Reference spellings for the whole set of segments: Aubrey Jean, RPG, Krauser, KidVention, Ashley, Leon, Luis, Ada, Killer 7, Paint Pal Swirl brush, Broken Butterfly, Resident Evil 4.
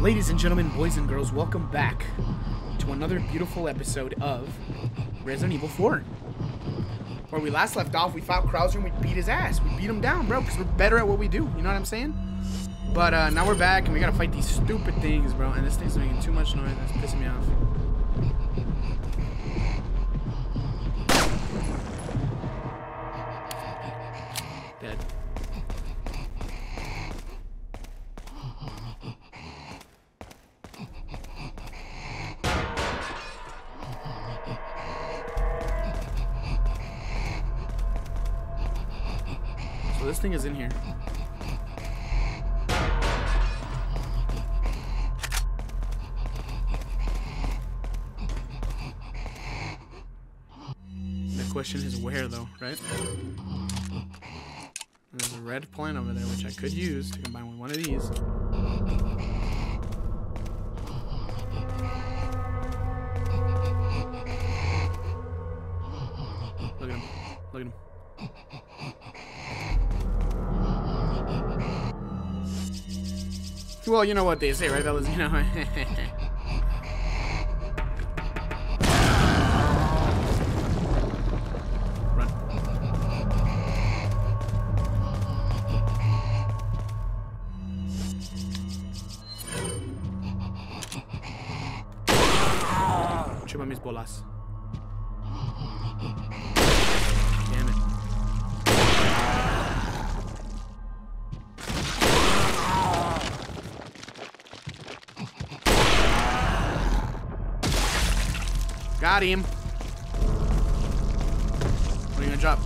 Ladies and gentlemen, boys and girls, welcome back to another beautiful episode of Resident Evil 4. Where we last left off, we fought Krauser and we beat his ass. We beat him down, bro, because we're better at what we do. You know what I'm saying? But now we're back and we gotta fight these stupid things, bro. And this thing's making too much noise. That's pissing me off. Dead. So this thing is in here. The question is where, though, right? There's a red plant over there which I could use to combine with one of these. Look at him. Look at him. Well, you know what they say, right, fellas? You know. Mis bolas. Damn it. Got him. What are you gonna drop?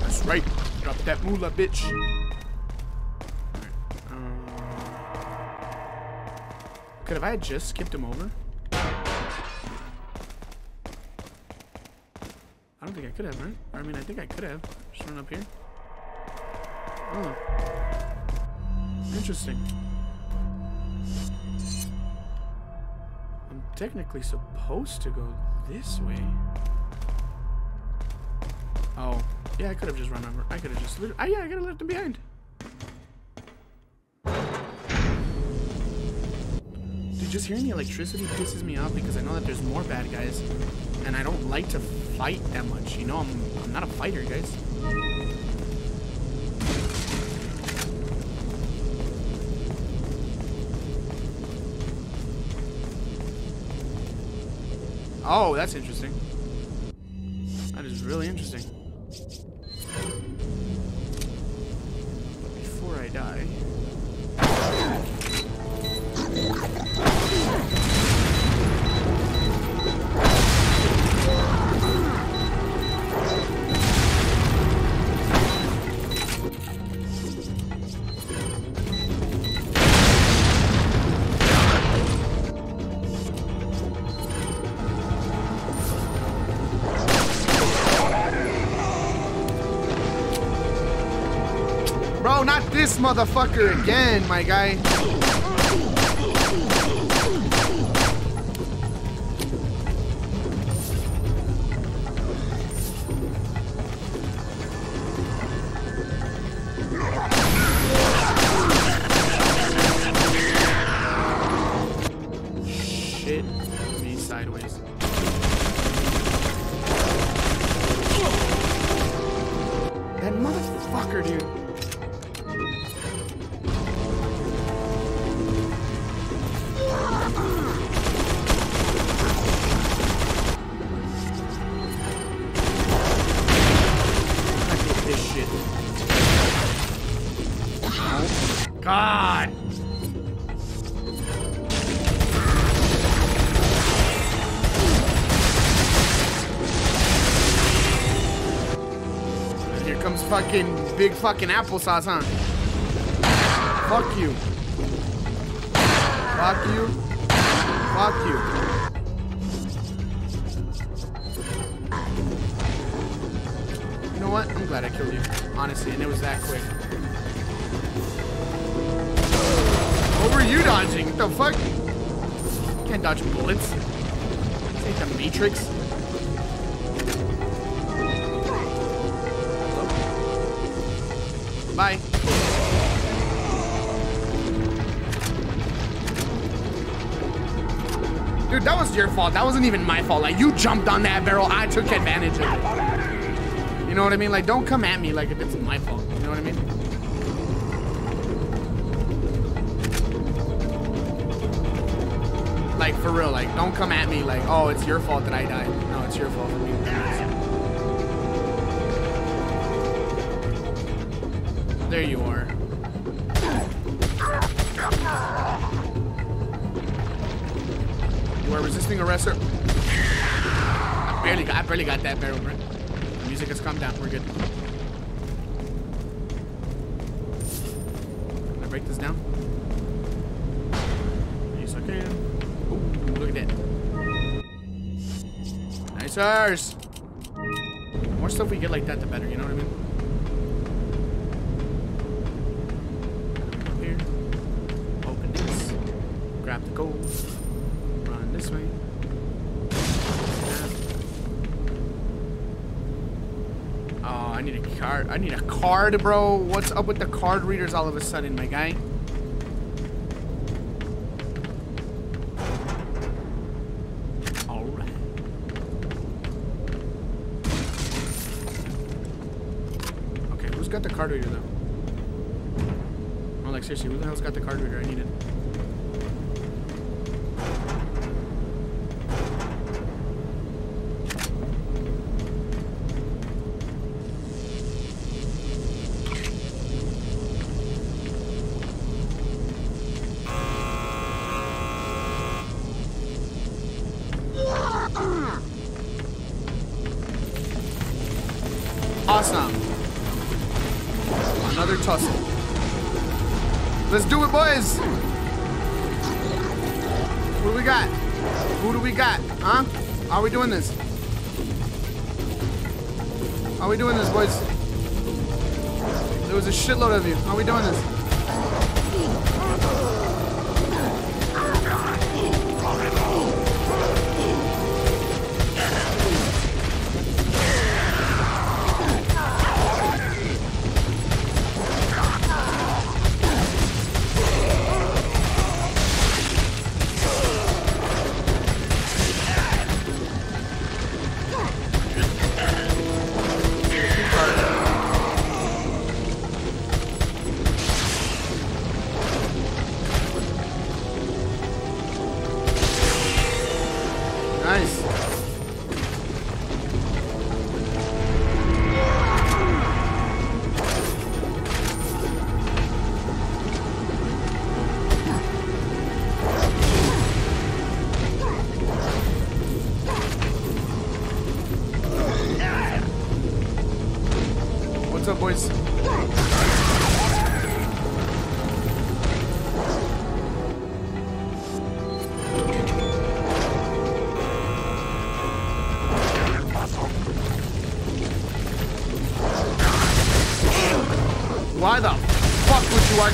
That's right. Drop that moolah, bitch. Could have I just skipped him over? I don't think I could have, right? I mean, I think I could have. Just run up here. Oh. Interesting. I'm technically supposed to go this way. Oh. Yeah, I could have just run over. I could have just... Oh, yeah, I could have left him behind. Just hearing the electricity pisses me off because I know that there's more bad guys and I don't like to fight that much. You know, I'm not a fighter, guys. Oh, that's interesting. That is really interesting. But before I die... Bro, not this motherfucker again, my guy. God! Here comes fucking big fucking applesauce, huh? Fuck you. Fuck you. Fuck you. You know what? I'm glad I killed you, honestly, and it was that quick. What were you dodging? What the fuck? You can't dodge bullets. This ain't the Matrix. Bye. Dude, that was your fault. That wasn't even my fault. Like, you jumped on that barrel. I took advantage of it. You know what I mean? Like, don't come at me like if it's my fault. You know what I mean? Like, for real, like, don't come at me like, oh, it's your fault that I died. No, it's your fault for me. There you are. You are resisting arrest, sir. I barely got that barrel, bro. The music has come down. We're good. Can I break this down? Yes, I can. Look at that. Nice-ers. The more stuff we get like that, the better, you know what I mean? Up here. Open this. Grab the gold. Run this way. Oh, I need a card. I need a card, bro. What's up with the card readers all of a sudden, my guy? Got the card reader though. Oh, like seriously, who the hell's got the card reader? I need it. Let's do it, boys! Who do we got? Who do we got? Huh? Are we doing this? Are we doing this, boys? There was a shitload of you. Are we doing this?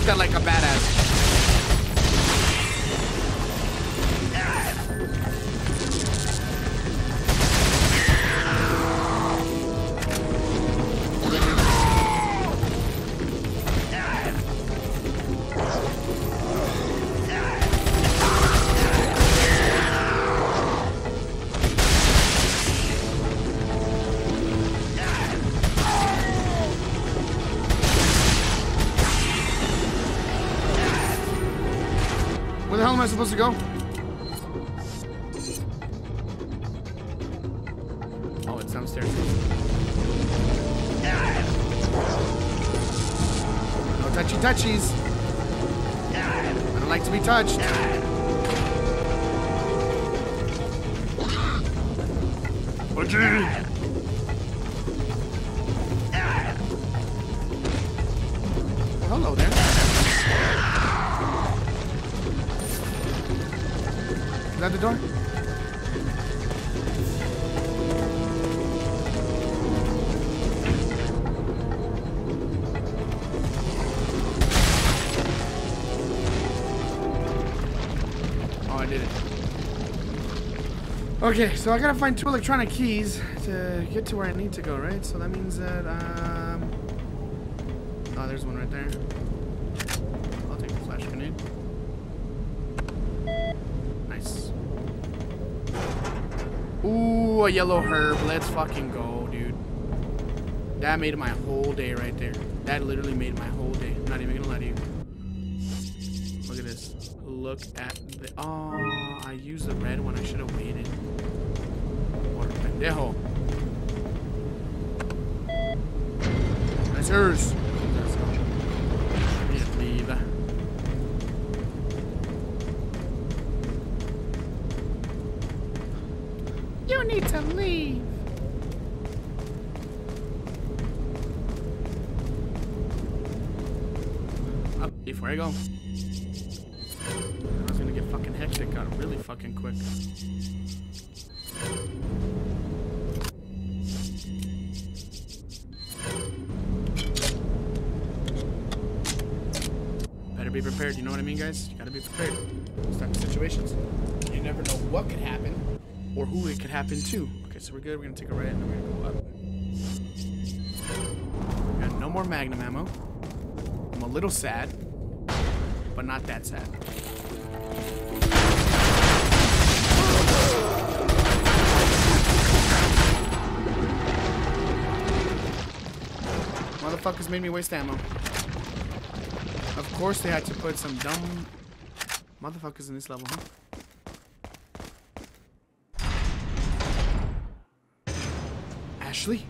That like a supposed to go? Oh, it's downstairs. No touchy-touchies. I don't like to be touched. Hello there. Is that the door? Oh, I did it. Okay, so I gotta find two electronic keys to get to where I need to go, right? So that means that, oh, there's one right there. I'll take the flash grenade. a yellow herb. Let's fucking go, dude. That made my whole day right there. That literally made my whole day. I'm not even gonna lie to you. Look at this. Look at the... Oh, I used the red one. I should have waited. Por pendejo. That's hers. You need to leave. Up before I go. I was gonna get fucking hectic. Got really fucking quick. Better be prepared. You know what I mean, guys? You gotta be prepared. Those type of situations. You never know what could happen. Or who it could happen to. Okay, so we're good. We're gonna take a right and then we're gonna go up. Got no more magnum ammo. I'm a little sad, but not that sad. Motherfuckers made me waste ammo. Of course they had to put some dumb motherfuckers in this level, huh? Ashley?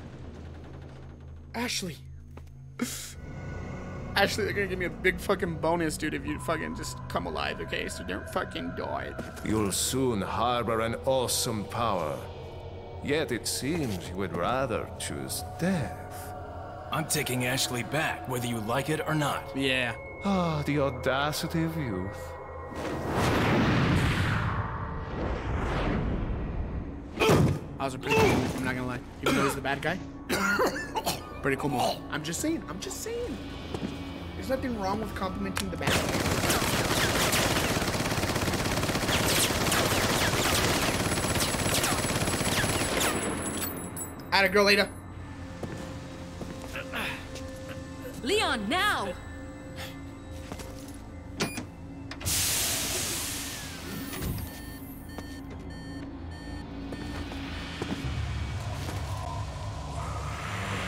Ashley. Ashley, they're gonna give me a big fucking bonus, dude, if you fucking just come alive, okay? So don't fucking die. You'll soon harbor an awesome power. Yet it seems you would rather choose death. I'm taking Ashley back, whether you like it or not. Yeah. Ah, oh, the audacity of youth. I was a pretty cool move, I'm not gonna lie. Even though he's the bad guy. Pretty cool move. I'm just saying, I'm just saying. There's nothing wrong with complimenting the bad guy. Atta girl, later. Leon, now!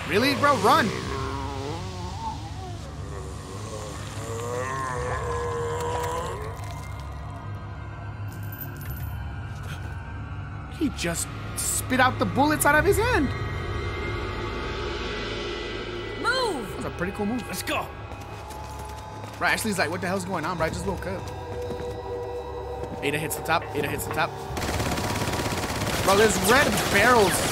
Really, bro? Run! He just spit out the bullets out of his hand! Move! That was a pretty cool move. Let's go! Right, Ashley's like, what the hell's going on, bro? I just woke up. Ada hits the top. Ada hits the top. Bro, there's red barrels.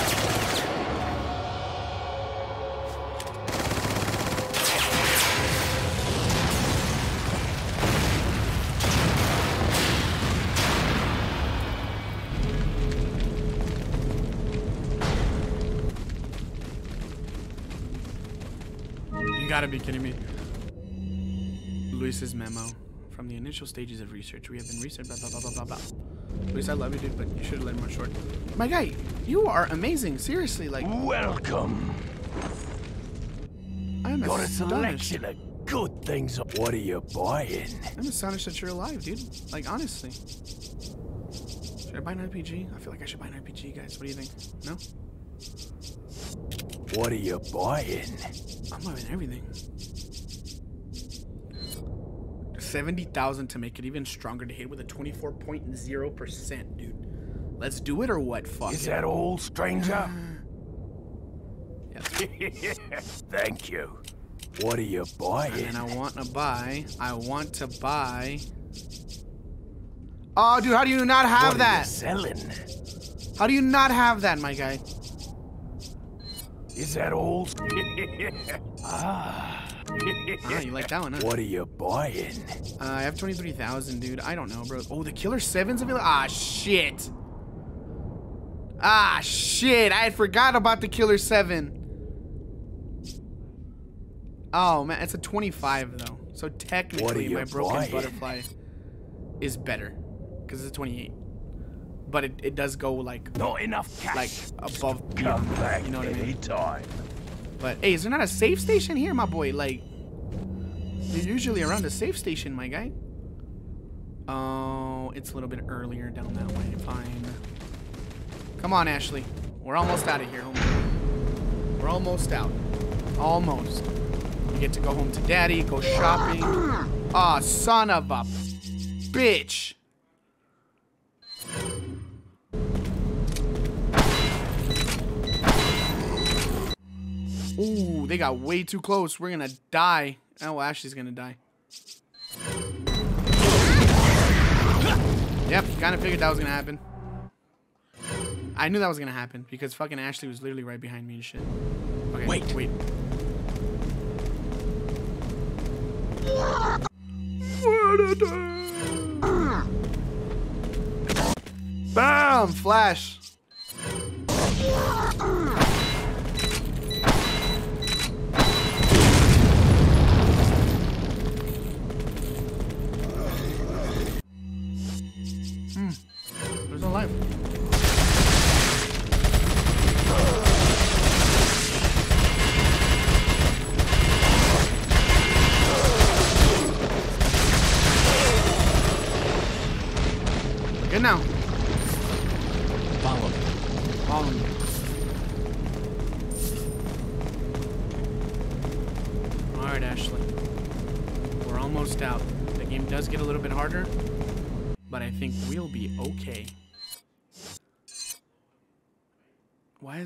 Gotta be kidding me. Luis's memo. From the initial stages of research, we have been researched, blah, blah, blah, blah, blah, blah. Luis, I love you, dude, but you should have let him run short. My guy, you are amazing. Seriously, like... Welcome. I'm astonished. Got a selection of good things. What are you buying? I'm astonished that you're alive, dude. Like, honestly. Should I buy an RPG? I feel like I should buy an RPG, guys. What do you think? No? What are you buying? I'm loving everything. 70,000 to make it even stronger to hit with a 24.0%, dude. Let's do it or what? Fuck. Is that all, stranger? Yes. Thank you. What are you buying? And I want to buy. Oh, dude, how do you not have what that? Are you selling? How do you not have that, my guy? Is that old? Ah, you like that one, huh? What are you buying? I have 23,000, dude. I don't know, bro. Oh, the Killer 7's available? Ah, shit. Ah, shit. I had forgot about the Killer 7. Oh, man. It's a 25, though. So technically, my Broken Butterfly is better. Because it's a 28. But it does go like not enough cash. Like above, you know what I mean? Time. But hey, is there not a safe station here, my boy? Like they're usually around the safe station, my guy. Oh, it's a little bit earlier down that way. Fine. Come on, Ashley. We're almost out of here, homie. We're almost out. Almost. We get to go home to daddy, go shopping. Aw, son of a bitch. Ooh, they got way too close. We're gonna die. Oh, well, Ashley's gonna die. Yep, kinda figured that was gonna happen. I knew that was gonna happen because fucking Ashley was literally right behind me and shit. Okay, wait. Bam! Flash!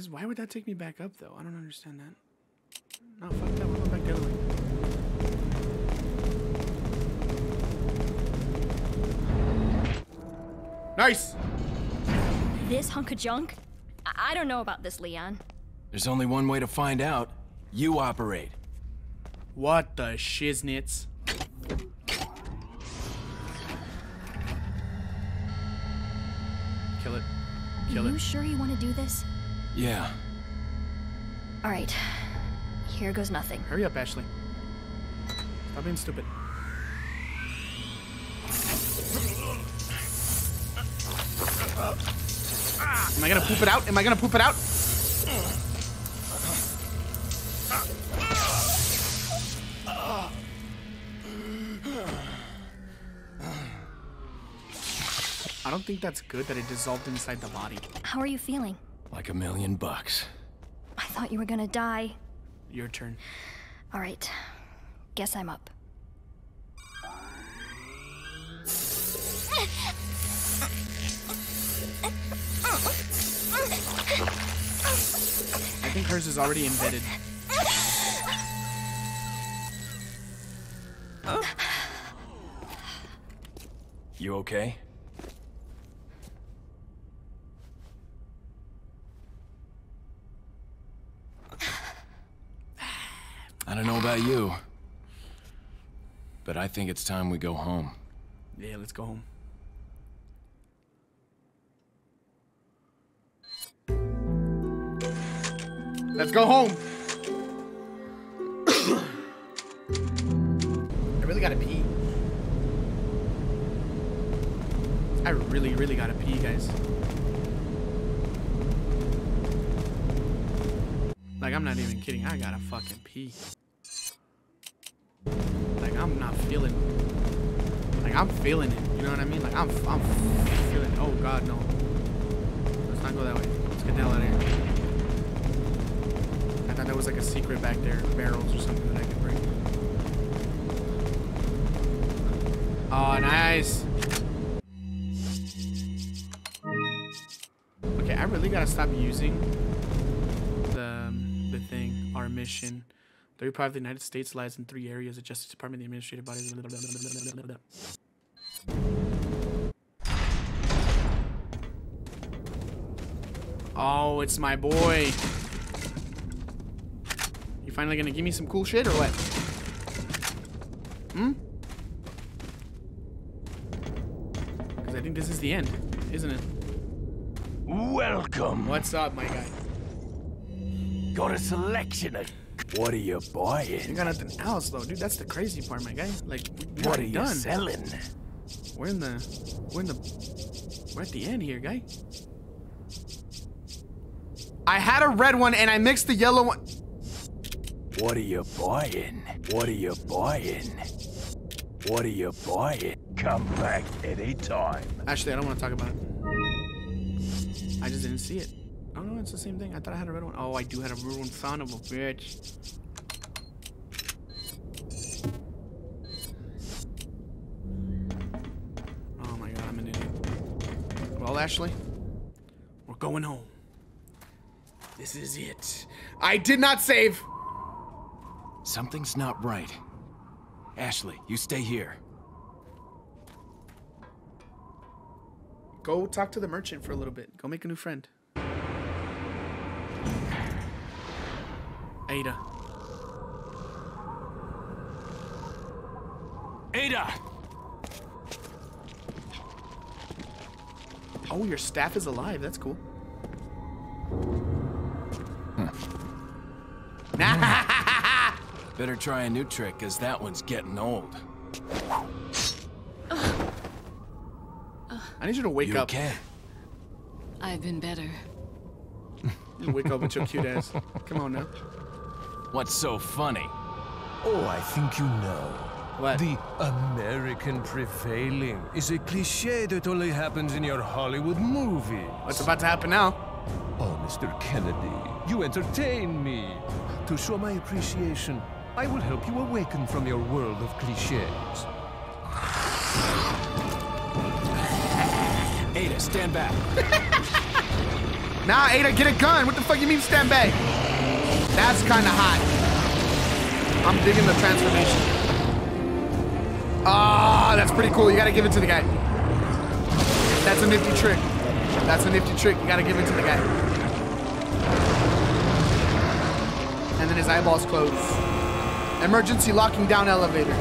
Why would that take me back up though? I don't understand that. No, fuck that. We're going back the other way. Nice. This hunk of junk? I don't know about this, Leon. There's only one way to find out. You operate. What the shiznits? Kill it. Kill it. You sure you want to do this? Yeah. All right. Here goes nothing. Hurry up, Ashley. Stop being stupid. Am I gonna poop it out? Am I gonna poop it out? I don't think that's good that it dissolved inside the body. How are you feeling? Like $1,000,000. I thought you were gonna die. Your turn. All right. Guess I'm up. I think hers is already embedded. You okay? I don't know about you, but I think it's time we go home. Yeah, let's go home. Let's go home. I really gotta pee. I really, really gotta pee, guys. Like, I'm not even kidding. I gotta fucking pee. Like, I'm not feeling it. Like, I'm feeling it. You know what I mean? Like, I'm feeling it. Oh, God, no. Let's not go that way. Let's get the hell out of here. I thought that was, like, a secret back there. Barrels or something that I could break. Oh, nice. Okay, I really gotta stop using the thing. Our mission. The Republic of the United States lies in 3 areas: the Justice Department, the administrative bodies. Oh, it's my boy. You finally gonna give me some cool shit or what? Hmm? Because I think this is the end, isn't it? Welcome. What's up, my guy? Got a selection of... What are you buying? You got nothing else, though, dude. That's the crazy part, my guy. Like, what are you selling? We're at the end here, guy. I had a red one, and I mixed the yellow one. What are you buying? What are you buying? What are you buying? Come back anytime. Actually, I don't want to talk about it. I just didn't see it. Oh no, it's the same thing. I thought I had a red one. Oh, I do have a red one. Son of a bitch. Oh my god, I'm an idiot. Well, Ashley, we're going home. This is it. I did not save. Something's not right. Ashley, you stay here. Go talk to the merchant for a little bit. Go make a new friend. Ada. Ada! Oh, your staff is alive. That's cool. Nah. Better try a new trick, because that one's getting old. I need you to wake up. Okay? I've been better. You wake up with your cute ass. Come on now. What's so funny? Oh, I think you know. What? The American prevailing is a cliche that only happens in your Hollywood movies. What's about to happen now? Oh, Mr. Kennedy, you entertain me. To show my appreciation, I will help you awaken from your world of cliches. Ada, stand back. Nah, Ada, get a gun. What the fuck you mean stand back? That's kind of hot. I'm digging the transformation. Ah, oh, that's pretty cool. You gotta give it to the guy. That's a nifty trick. That's a nifty trick. You gotta give it to the guy. And then his eyeballs close. Emergency locking down elevator.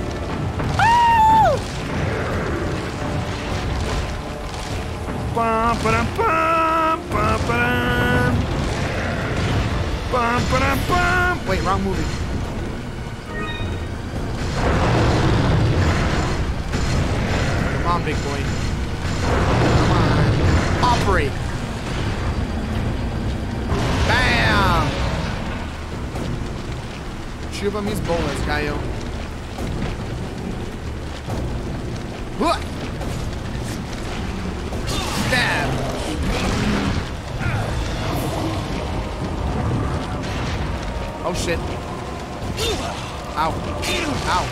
Bum, ba-dum, bum, bum, ba-dum. Bum, ba-dum, bum. Wait, wrong movie. Come on, big boy. Come on. Operate. Bam! Chupa mis bolas, gallo. What? Stab. Oh shit. Ow. Ow.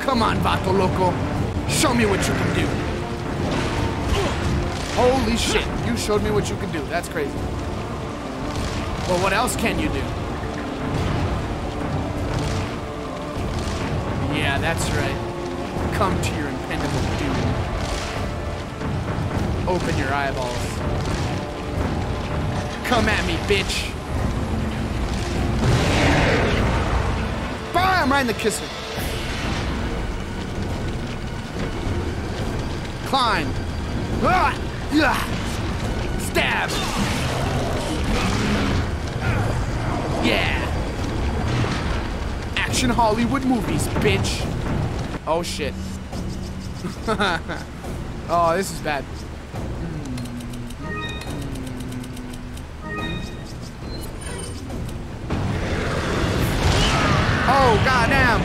Come on, Vato Loco. Show me what you can do. Holy shit. You showed me what you can do. That's crazy. Well, what else can you do? Yeah, that's right. Come to your impenetrable doom. Open your eyeballs. Come at me, bitch. Bam! Right in the kisser. Climb. Stab. Yeah. Action Hollywood movies, bitch. Oh, shit. Oh, this is bad. Oh, goddamn.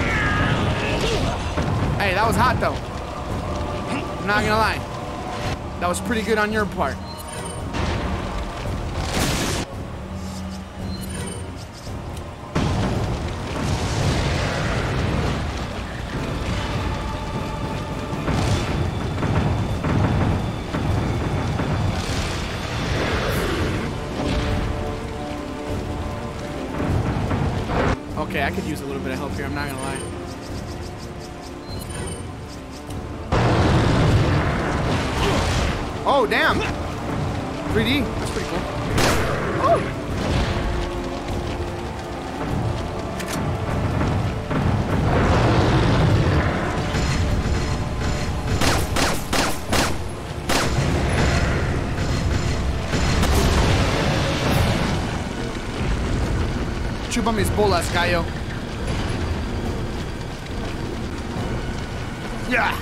Hey, that was hot, though. I'm not gonna lie. That was pretty good on your part. Okay, I could use a little bit of help here, I'm not gonna lie. Oh, damn. 3D. That's pretty cool. Oh. Chupa mis bolas, gallo. Yeah.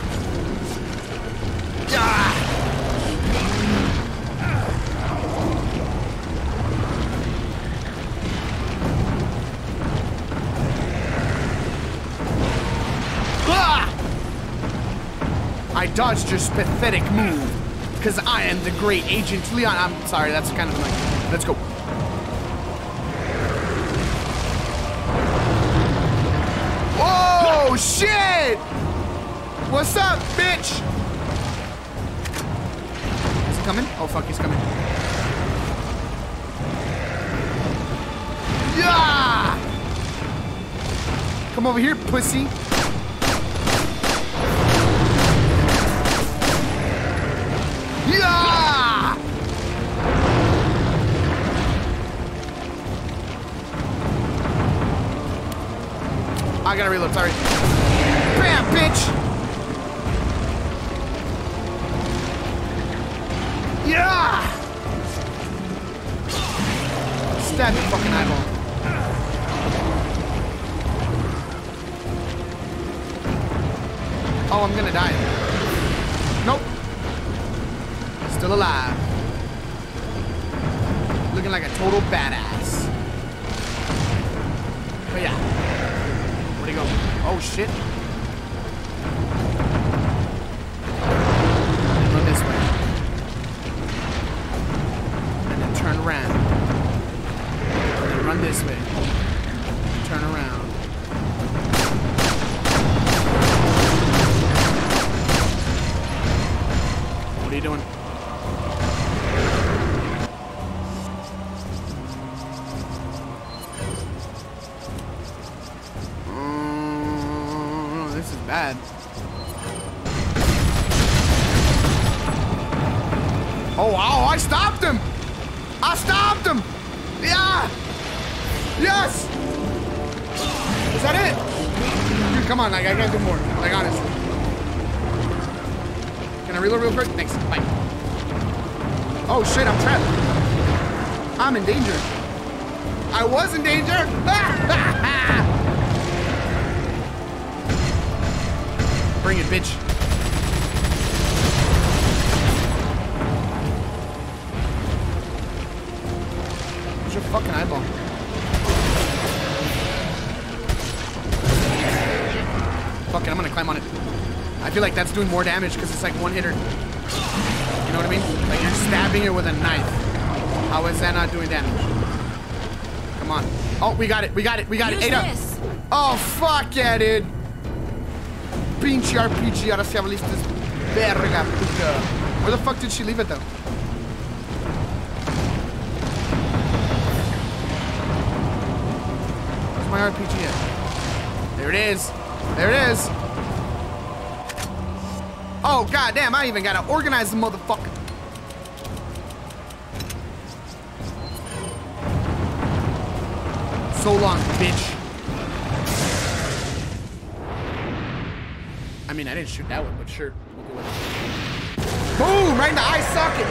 I dodged your pathetic move, because I am the great Agent Leon. I'm sorry, that's kind of like, let's go. Oh, shit! What's up, bitch? Is he coming? Oh, fuck, he's coming. Yeah! Come over here, pussy. Yeah! I gotta reload, sorry. Bam, bitch! Yeah! Stab your fucking eyeball. Oh, I'm gonna die. Nope. Still alive. Looking like a total badass. But yeah. Where'd he go? Oh shit. And go this way. And then turn around. And then run this way. And turn around. What are you doing? Bad. Oh wow, I stopped him! I stopped him! Yeah! Yes! Is that it? Dude, come on, like, I gotta do more. Like, honestly. Can I reload real quick? Thanks. Bye. Oh shit, I'm trapped. I'm in danger. I was in danger! Ah! Bring it, bitch. Where's your fucking eyeball? Fuck it, I'm gonna climb on it. I feel like that's doing more damage because it's like one hitter. You know what I mean? Like you're stabbing it with a knife. How is that not doing damage? Come on. Oh, we got it, we got it, we got it. Ada. Oh, fuck yeah, dude. Pinche RPG, ahora sí abriste verga puta. Where the fuck did she leave it though? Where's my RPG at? There it is. There it is. Oh goddamn, I even gotta organize the motherfucker. So long, bitch. I mean, I didn't shoot that one, but sure. We'll do it. Boom! Right in the eye socket!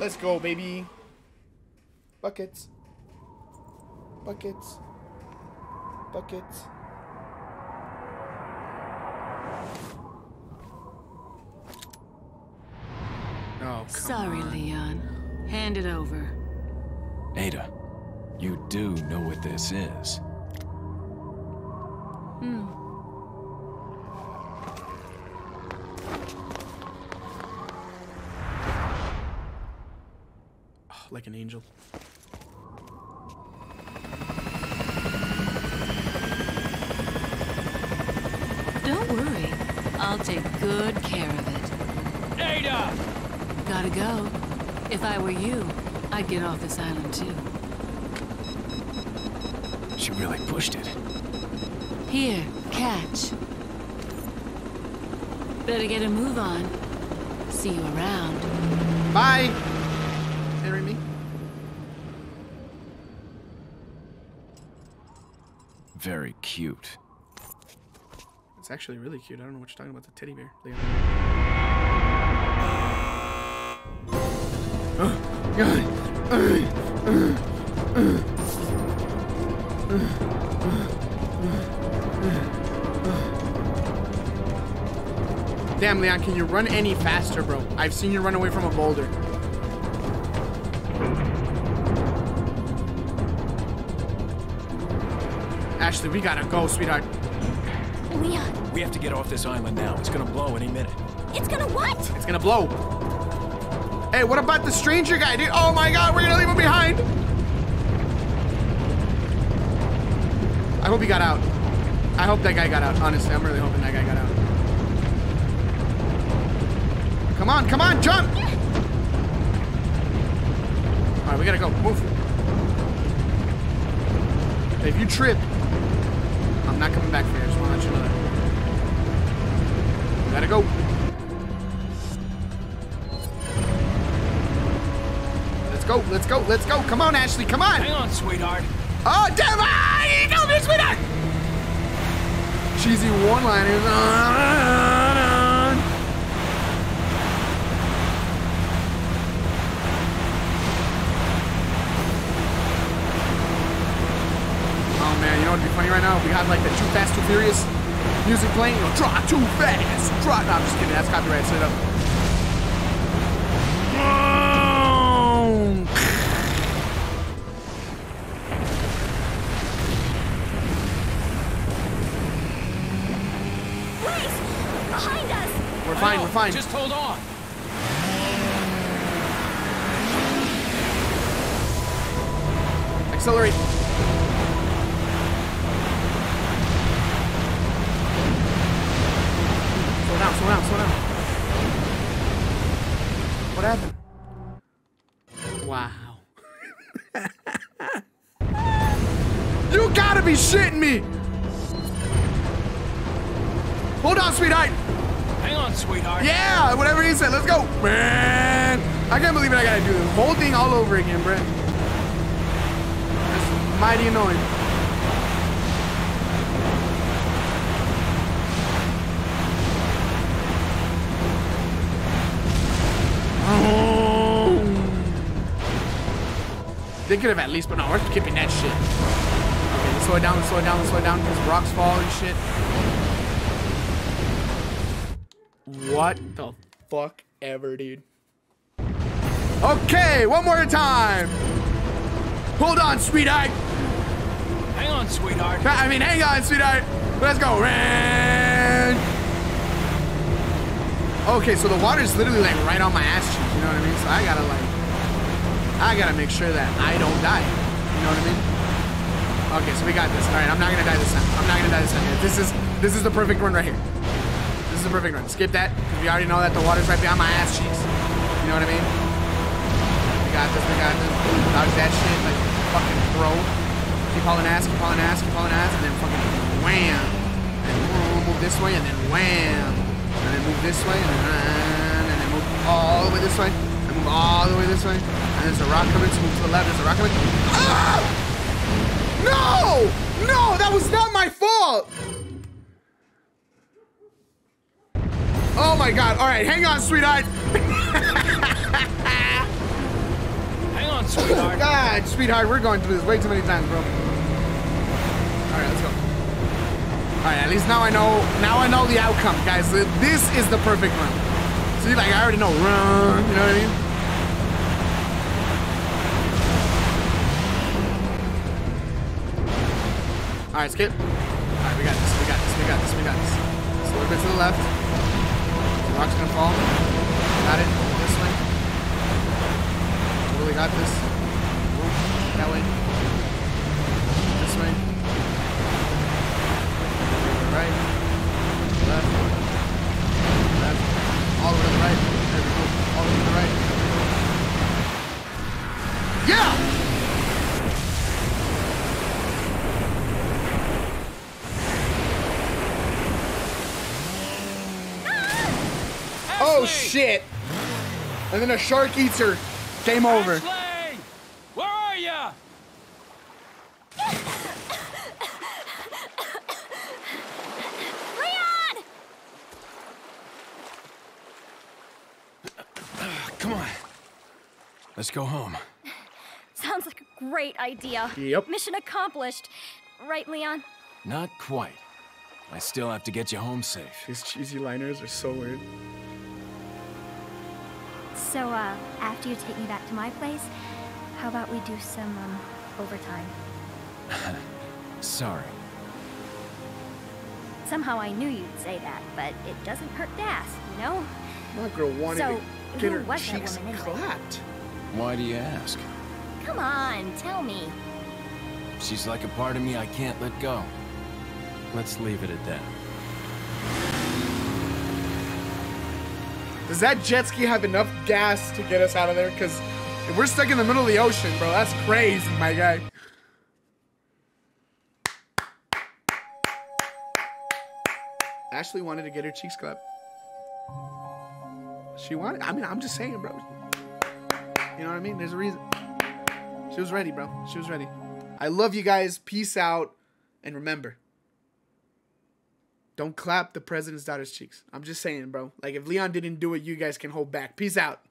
Let's go, baby. Buckets. Buckets. Buckets. Oh, come Sorry, on. Leon. Hand it over. Ada. You do know what this is. Hmm. Oh, like an angel. Don't worry. I'll take good care of it. Ada! Gotta go. If I were you, I'd get off this island too. She really pushed it. Here, catch. Better get a move on. See you around. Bye. Marry me. Very cute. It's actually really cute. I don't know what you're talking about. The teddy bear. Leon. Oh, God. Damn, Leon, can you run any faster, bro? I've seen you run away from a boulder. Ashley, we gotta go, sweetheart. Leon. We have to get off this island now. It's gonna blow any minute. It's gonna what? It's gonna blow. Hey, what about the stranger guy, dude? Oh my God, we're gonna leave him behind. I hope he got out. I hope that guy got out. Honestly, I'm really hoping that guy got out. Come on, come on, jump! All right, we gotta go, move. If you trip, I'm not coming back for you. I just wanna let you know that. We gotta go. Let's go, let's go, let's go. Come on, Ashley, come on! Hang on, sweetheart. Oh, damn! Ah, you got me, sweetheart! Cheesy one-liners. Funny right now, we got like the Too Fast, Too Furious music playing. You know, draw too fast, draw. No, I'm just kidding. That's copyright. Set it up. Luis, behind us. We're fine. We're fine. Just hold on. Accelerate. Slow down. What happened? Wow. You gotta be shitting me! Hold on, sweetheart! Hang on, sweetheart. Yeah, whatever he said, let's go! Man! I can't believe it, I gotta do this whole thing all over again, Brett. That's mighty annoying. They could have at least, but no, we're skipping that shit. Okay, let's slow it down, let's slow it down, let's slow it down, because rocks fall and shit. What the fuck ever, dude. Okay, one more time. Hold on, sweetheart. Hang on, sweetheart. I mean, hang on, sweetheart. Let's go. Okay, so the water's literally like right on my ass cheek, you know what I mean? So I gotta make sure that I don't die, you know what I mean? Okay, so we got this. All right, I'm not gonna die this time. I'm not gonna die this time. This is the perfect run right here. This is the perfect run. Skip that, because we already know that the water's right behind my ass cheeks. You know what I mean? We got this, we got this. Dodge that shit, like fucking throw. Keep hauling ass, keep hauling ass, keep hauling ass, and then fucking wham. And then move this way, and then wham. And then move this way, and then move all the way this way, and move all the way this way. And there's a rock coming, so move to the left, there's a rock coming. Ah! No! No, that was not my fault! Oh my God, all right, hang on, sweetheart. Hang on, sweetheart. God, sweetheart, we're going through this way too many times, bro. All right, let's go. Alright, at least now I know the outcome, guys. This is the perfect run. See, like, I already know. Run, you know what I mean? Alright, skip. Alright, we got this, we got this, we got this, we got this. Just a little bit to the left. The rock's gonna fall. Got it. This way. Really got this. That way. This way. Right, left, all the way to the right, there we go, all the way to the right. Yeah! Oh shit! And then a shark eats her. Game over. Ashley! Where are ya? Let's go home. Sounds like a great idea. Yep. Mission accomplished. Right, Leon? Not quite. I still have to get you home safe. These cheesy liners are so weird. So, after you take me back to my place, how about we do some, overtime? Sorry. Somehow I knew you'd say that, but it doesn't hurt to ask, you know? That girl wanted to get her cheeks clapped. Why do you ask? Come on, tell me. She's like a part of me I can't let go. Let's leave it at that. Does that jet ski have enough gas to get us out of there? Because if we're stuck in the middle of the ocean, bro, that's crazy, my guy. Ashley wanted to get her cheeks clapped. She wanted, I mean, I'm just saying, bro. You know what I mean? There's a reason. She was ready, bro. She was ready. I love you guys. Peace out. And remember, don't clap the president's daughter's cheeks. I'm just saying, bro. Like, if Leon didn't do it, you guys can hold back. Peace out.